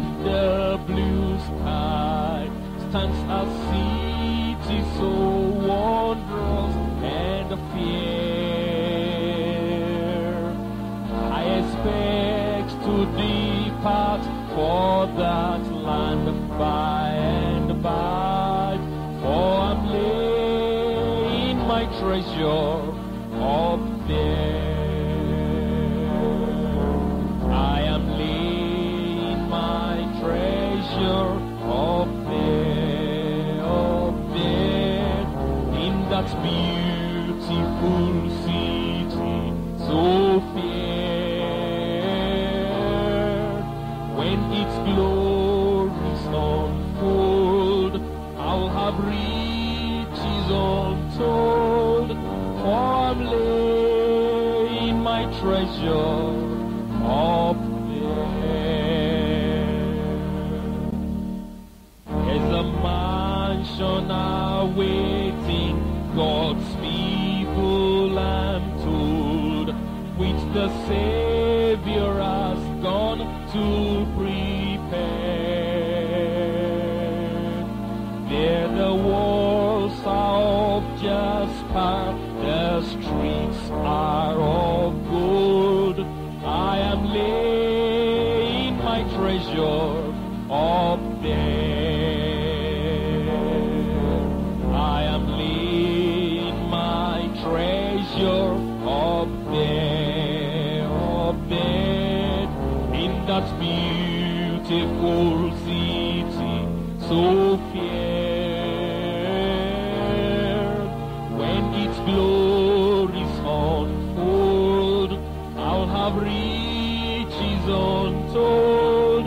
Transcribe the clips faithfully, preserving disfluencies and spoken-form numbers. on the blue sky stands a city so wondrous and fair. I expect to depart for that land by and by, for I'm laying my treasure up there. Up there, up there, in that beautiful city so fair. When its glories unfold, I'll have riches untold, for I'm laying my treasure up there. Are waiting God's people, I'm told, which the Savior has gone to prepare. There the walls are of jasper, the streets are of gold. I am laying my treasure up there. Beautiful city, so fair. When its glories unfold, I'll have riches untold,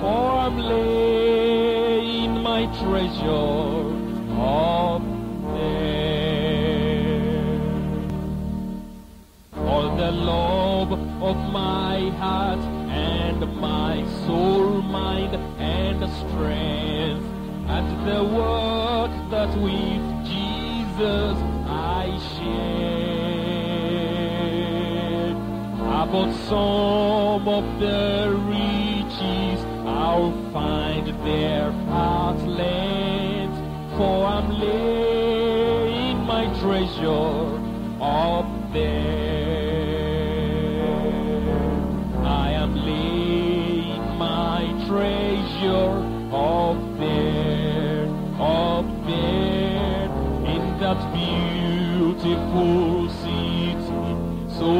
for I'm laying my treasure up there. All the love of my heart, my soul, mind, and strength, at the work that with Jesus I shared. About some of the riches I'll find their outlet, for I'm laying my treasure up there. Treasure up there, up there, in that beautiful city so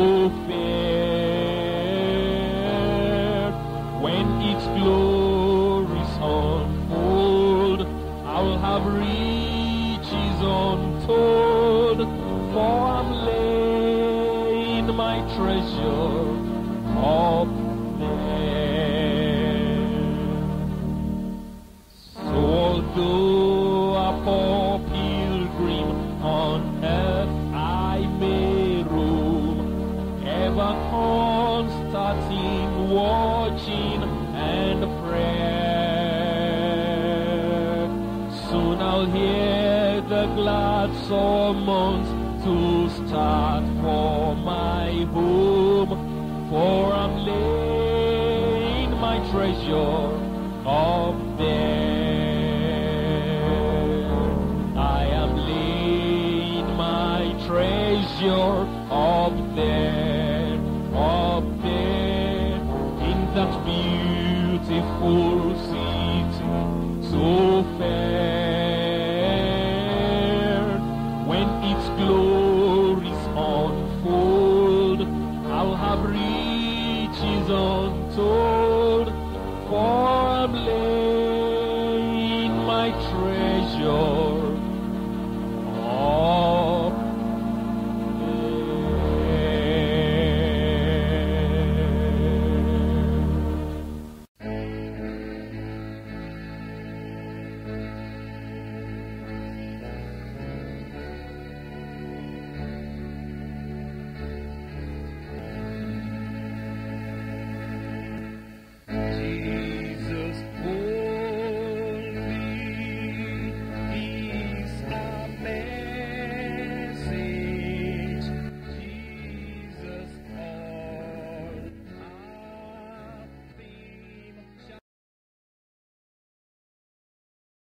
fair. When its glories unfold, I'll have riches untold, for I'm laying my treasure up there. Although a poor pilgrim on earth I may roam, ever constant in watching and prayer, soon I'll hear the glad summons to start for my home, for I'm laying my treasure up there. Treasure up there, up there, in that beautiful city so fair. When its glories unfold, I'll have riches untold, for I'm laying my treasure.